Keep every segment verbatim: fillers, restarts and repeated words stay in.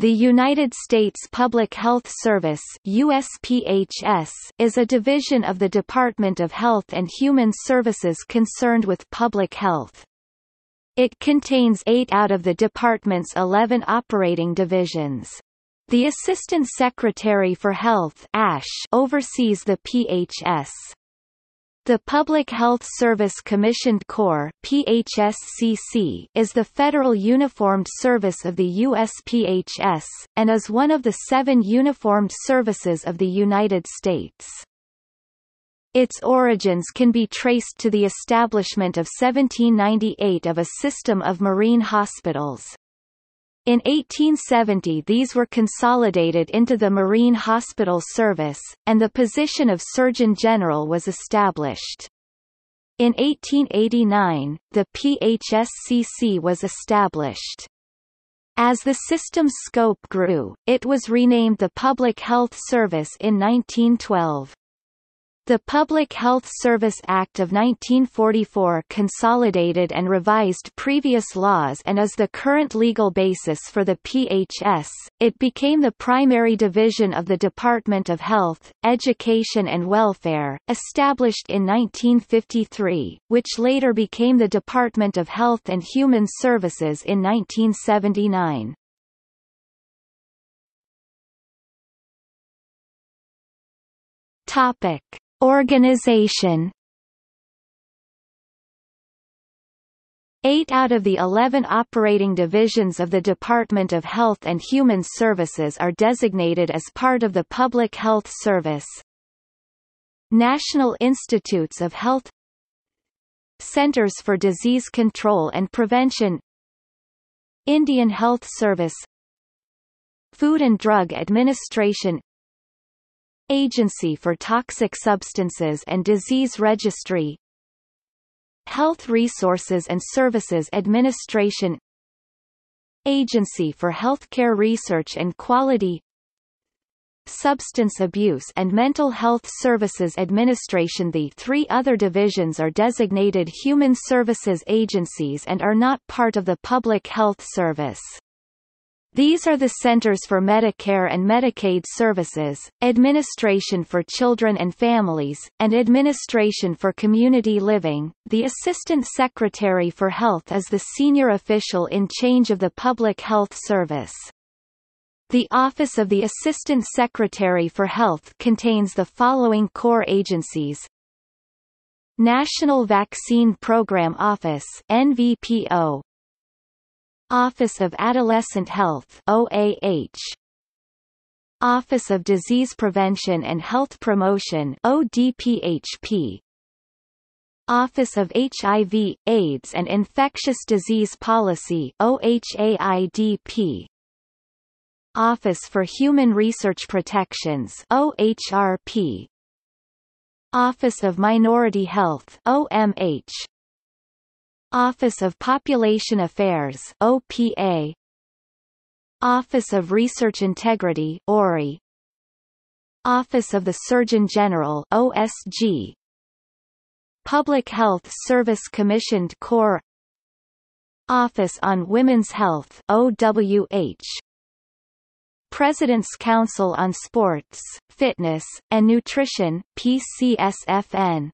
The United States Public Health Service (U S P H S) is a division of the Department of Health and Human Services concerned with public health. It contains eight out of the department's eleven operating divisions. The Assistant Secretary for Health (A S H) oversees the P H S. The Public Health Service Commissioned Corps (P H S C C) is the federal uniformed service of the U S P H S, and is one of the seven uniformed services of the United States. Its origins can be traced to the establishment of seventeen ninety-eight of a system of marine hospitals. In eighteen seventy these were consolidated into the Marine Hospital Service, and the position of Surgeon General was established. In eighteen eighty-nine, the P H S C C was established. As the system's scope grew, it was renamed the Public Health Service in nineteen twelve. The Public Health Service Act of nineteen forty-four consolidated and revised previous laws and is the current legal basis for the P H S. It became the primary division of the Department of Health, Education and Welfare, established in nineteen fifty-three, which later became the Department of Health and Human Services in nineteen seventy-nine. Topic: Organization. Eight out of the eleven operating divisions of the Department of Health and Human Services are designated as part of the Public Health Service. National Institutes of Health, Centers for Disease Control and Prevention, Indian Health Service, Food and Drug Administration, Agency for Toxic Substances and Disease Registry, Health Resources and Services Administration, Agency for Healthcare Research and Quality, Substance Abuse and Mental Health Services Administration. The three other divisions are designated human services agencies and are not part of the Public Health Service. These are the Centers for Medicare and Medicaid Services, Administration for Children and Families, and Administration for Community Living. The Assistant Secretary for Health is the senior official in charge of the Public Health Service. The Office of the Assistant Secretary for Health contains the following core agencies: National Vaccine Program Office (N V P O), Office of Adolescent Health (O A H), Office of Disease Prevention and Health Promotion (O D P H P), Office of H I V, AIDS and Infectious Disease Policy (O H A I D P), Office for Human Research Protections (O H R P), Office of Minority Health (O M H), Office of Population Affairs (O P A), Office of Research Integrity (O R I), Office of the Surgeon General (O S G), Public Health Service Commissioned Corps, Office on Women's Health (O W H), President's Council on Sports, Fitness, and Nutrition (P C S F N).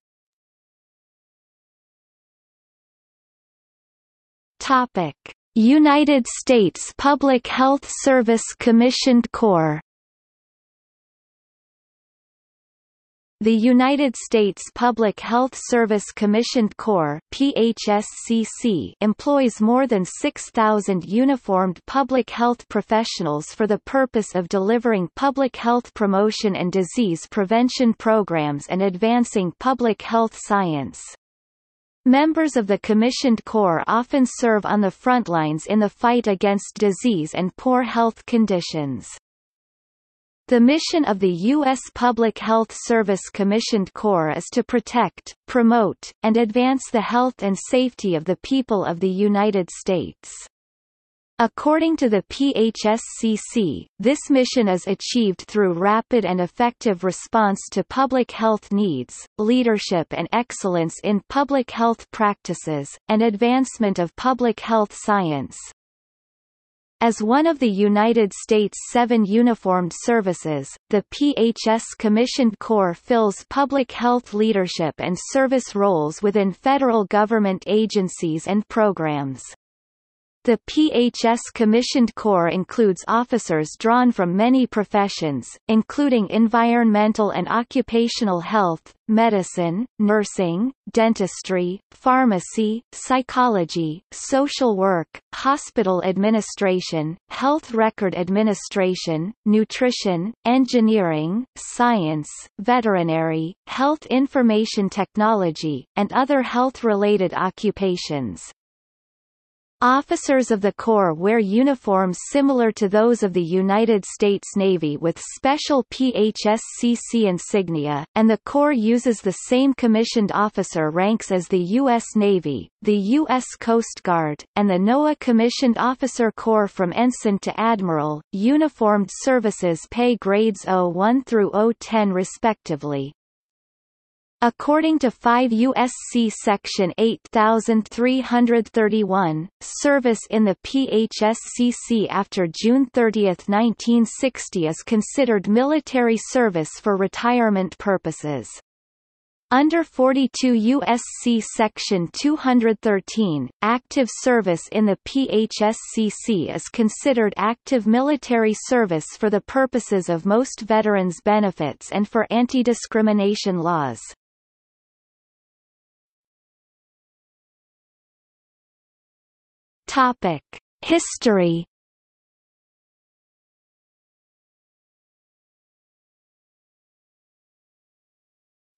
Topic: United States Public Health Service Commissioned Corps. The United States Public Health Service Commissioned Corps (P H S C C) employs more than six thousand uniformed public health professionals for the purpose of delivering public health promotion and disease prevention programs and advancing public health science. Members of the Commissioned Corps often serve on the front lines in the fight against disease and poor health conditions. The mission of the U S Public Health Service Commissioned Corps is to protect, promote, and advance the health and safety of the people of the United States. According to the P H S C C, this mission is achieved through rapid and effective response to public health needs, leadership and excellence in public health practices, and advancement of public health science. As one of the United States' seven uniformed services, the P H S Commissioned Corps fills public health leadership and service roles within federal government agencies and programs. The P H S Commissioned Corps includes officers drawn from many professions, including environmental and occupational health, medicine, nursing, dentistry, pharmacy, psychology, social work, hospital administration, health record administration, nutrition, engineering, science, veterinary, health information technology, and other health-related occupations. Officers of the Corps wear uniforms similar to those of the United States Navy with special P H S C C insignia, and the Corps uses the same commissioned officer ranks as the U S Navy, the U S Coast Guard, and the NOAA Commissioned Officer Corps. From ensign to admiral, uniformed services pay grades zero one through zero ten respectively. According to five U S C Section eight thousand three hundred thirty-one, service in the P H S C C after June thirtieth nineteen sixty is considered military service for retirement purposes. Under forty-two U S C Section two hundred thirteen, active service in the P H S C C is considered active military service for the purposes of most veterans' benefits and for anti-discrimination laws. History.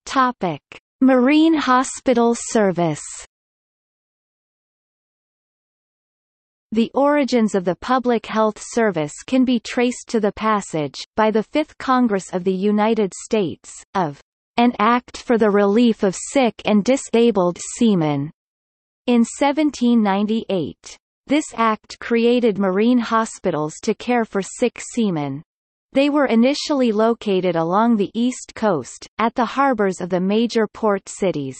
Topic: Marine Hospital Service. The origins of the Public Health Service can be traced to the passage, by the Fifth Congress of the United States, of an Act for the Relief of Sick and Disabled Seamen, in seventeen ninety-eight. This act created marine hospitals to care for sick seamen. They were initially located along the east coast, at the harbors of the major port cities.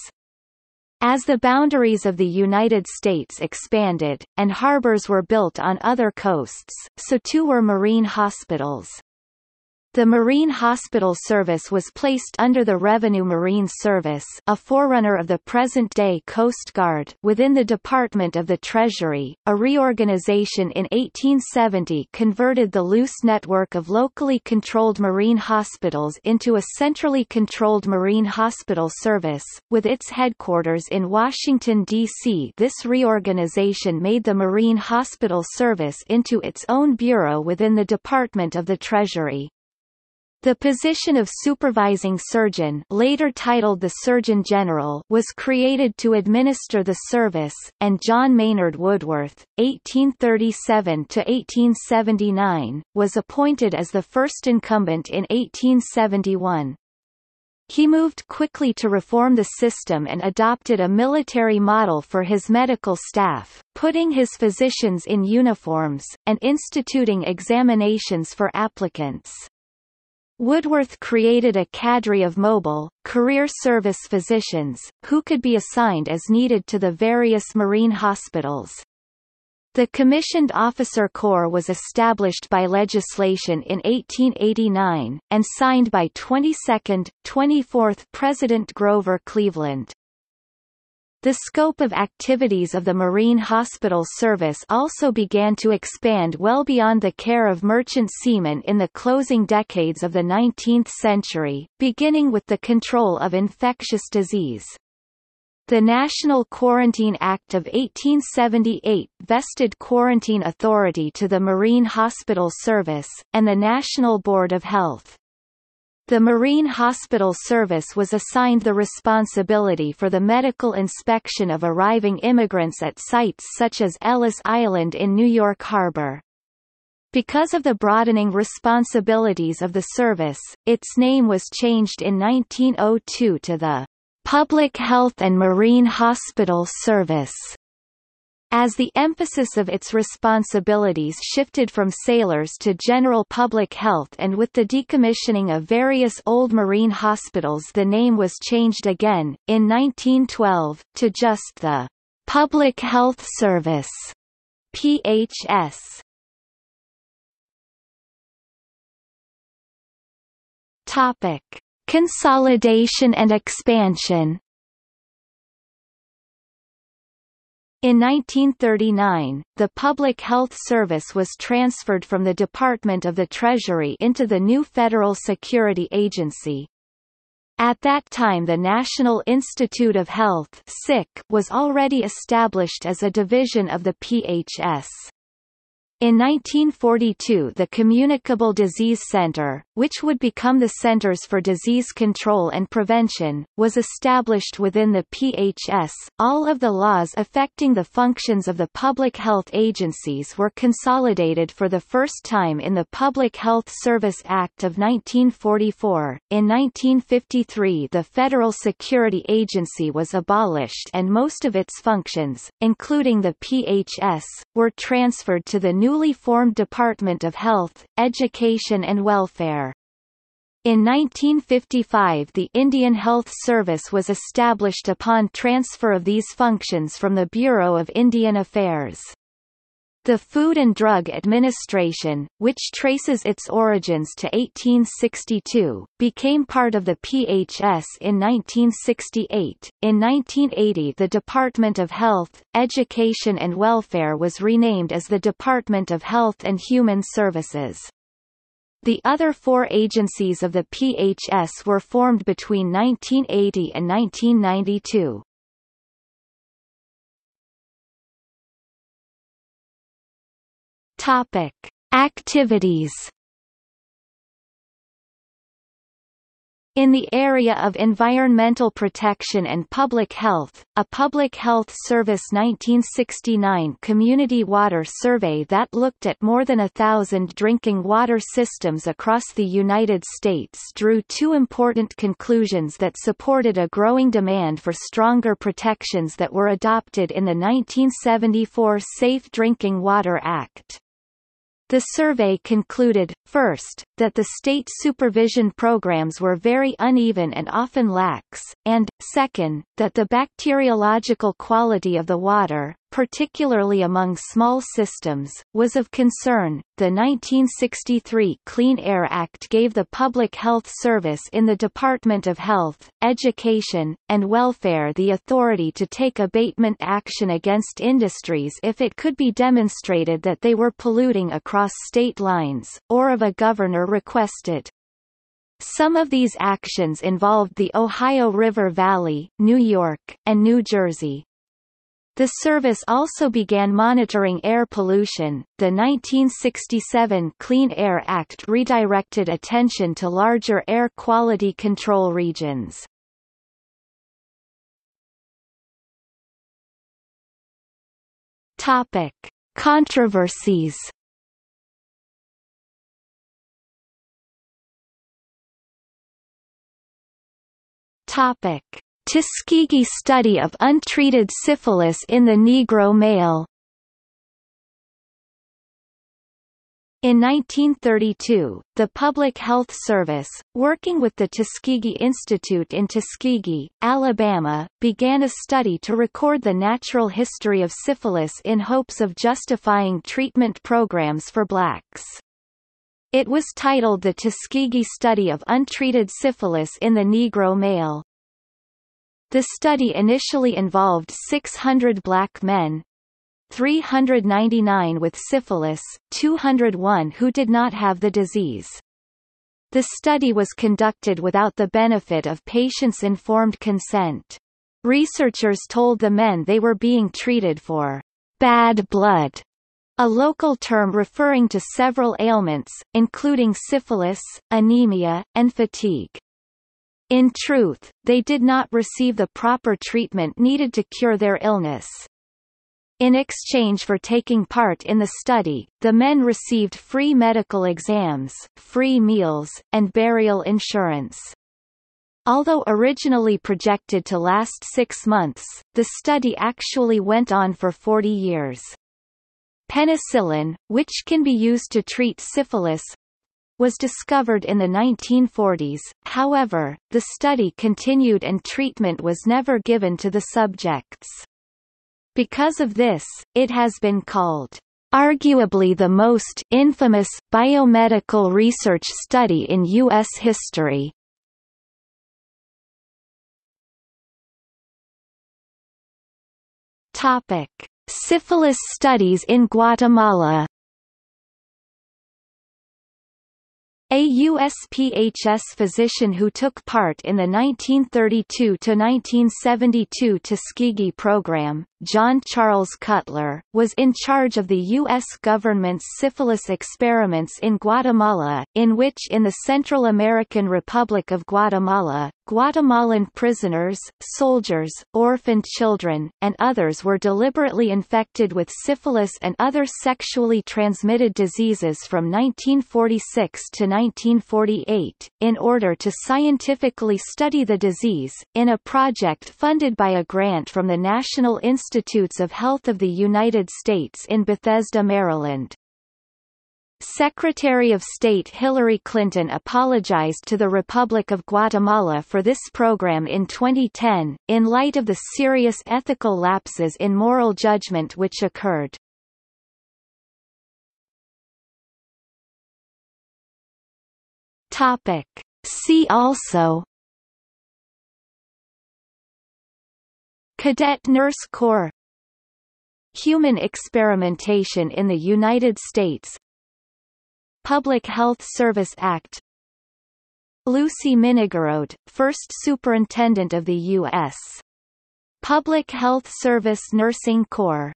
As the boundaries of the United States expanded, and harbors were built on other coasts, so too were marine hospitals. The Marine Hospital Service was placed under the Revenue Marine Service, a forerunner of the present-day Coast Guard, within the Department of the Treasury. A reorganization in eighteen seventy converted the loose network of locally controlled marine hospitals into a centrally controlled Marine Hospital Service, with its headquarters in Washington, D C This reorganization made the Marine Hospital Service into its own bureau within the Department of the Treasury. The position of supervising surgeon, later titled the Surgeon General, was created to administer the service, and John Maynard Woodworth, eighteen thirty-seven to eighteen seventy-nine, was appointed as the first incumbent in eighteen seventy-one. He moved quickly to reform the system and adopted a military model for his medical staff, putting his physicians in uniforms, and instituting examinations for applicants. Woodworth created a cadre of mobile, career service physicians, who could be assigned as needed to the various marine hospitals. The Commissioned Officer Corps was established by legislation in eighteen eighty-nine, and signed by twenty-second, twenty-fourth President Grover Cleveland. The scope of activities of the Marine Hospital Service also began to expand well beyond the care of merchant seamen in the closing decades of the nineteenth century, beginning with the control of infectious disease. The National Quarantine Act of eighteen seventy-eight vested quarantine authority to the Marine Hospital Service, and the National Board of Health. The Marine Hospital Service was assigned the responsibility for the medical inspection of arriving immigrants at sites such as Ellis Island in New York Harbor. Because of the broadening responsibilities of the service, its name was changed in nineteen oh two to the Public Health and Marine Hospital Service. As the emphasis of its responsibilities shifted from sailors to general public health and with the decommissioning of various old marine hospitals, the name was changed again, in nineteen twelve, to just the Public Health Service, P H S. Topic: Consolidation and expansion. In nineteen thirty-nine, the Public Health Service was transferred from the Department of the Treasury into the new Federal Security Agency. At that time, the National Institute of Health was already established as a division of the P H S. In nineteen forty-two, the Communicable Disease Center, which would become the Centers for Disease Control and Prevention, was established within the P H S. All of the laws affecting the functions of the public health agencies were consolidated for the first time in the Public Health Service Act of nineteen forty-four. In nineteen fifty-three, the Federal Security Agency was abolished and most of its functions, including the P H S, were transferred to the new newly formed Department of Health, Education and Welfare. In nineteen fifty-five, the Indian Health Service was established upon transfer of these functions from the Bureau of Indian Affairs. The Food and Drug Administration, which traces its origins to eighteen sixty-two, became part of the P H S in nineteen sixty-eight. In nineteen eighty, the Department of Health, Education and Welfare was renamed as the Department of Health and Human Services. The other four agencies of the P H S were formed between nineteen eighty and nineteen ninety-two. Topic: Activities. In the area of environmental protection and public health, a Public Health Service nineteen sixty-nine community water survey that looked at more than a thousand drinking water systems across the United States drew two important conclusions that supported a growing demand for stronger protections that were adopted in the nineteen seventy-four Safe Drinking Water Act. The survey concluded, first, that the state supervision programs were very uneven and often lax, and, second, that the bacteriological quality of the water, particularly among small systems, was of concern. The nineteen sixty-three Clean Air Act gave the Public Health Service in the Department of Health, Education, and Welfare the authority to take abatement action against industries if it could be demonstrated that they were polluting across state lines, or if a governor requested. Some of these actions involved the Ohio River Valley, New York, and New Jersey. The service also began monitoring air pollution. The nineteen sixty-seven Clean Air Act redirected attention to larger air quality control regions. Topic: Controversies. Topic: Tuskegee Study of Untreated Syphilis in the Negro Male. In nineteen thirty-two, the Public Health Service, working with the Tuskegee Institute in Tuskegee, Alabama, began a study to record the natural history of syphilis in hopes of justifying treatment programs for blacks. It was titled the Tuskegee Study of Untreated Syphilis in the Negro Male. The study initially involved six hundred black men, three hundred ninety-nine with syphilis, two hundred one who did not have the disease. The study was conducted without the benefit of patients' informed consent. Researchers told the men they were being treated for bad blood, a local term referring to several ailments, including syphilis, anemia, and fatigue. In truth, they did not receive the proper treatment needed to cure their illness. In exchange for taking part in the study, the men received free medical exams, free meals, and burial insurance. Although originally projected to last six months, the study actually went on for forty years. Penicillin, which can be used to treat syphilis, was discovered in the nineteen forties, however, the study continued and treatment was never given to the subjects. Because of this, it has been called Arguably the most infamous biomedical research study in U S history. Topic: Syphilis studies in Guatemala. A U S P H S physician who took part in the nineteen thirty-two to nineteen seventy-two Tuskegee program, John Charles Cutler, was in charge of the U S government's syphilis experiments in Guatemala, in which in the Central American Republic of Guatemala, Guatemalan prisoners, soldiers, orphaned children, and others were deliberately infected with syphilis and other sexually transmitted diseases from nineteen forty-six to nineteen forty-eight, in order to scientifically study the disease, in a project funded by a grant from the National Institutes of Health of the United States in Bethesda, Maryland. Secretary of State Hillary Clinton apologized to the Republic of Guatemala for this program in twenty ten, in light of the serious ethical lapses in moral judgment which occurred. Topic. See also: Cadet Nurse Corps, Human experimentation in the United States, Public Health Service Act, Lucy Minnigerode, first Superintendent of the U S Public Health Service Nursing Corps.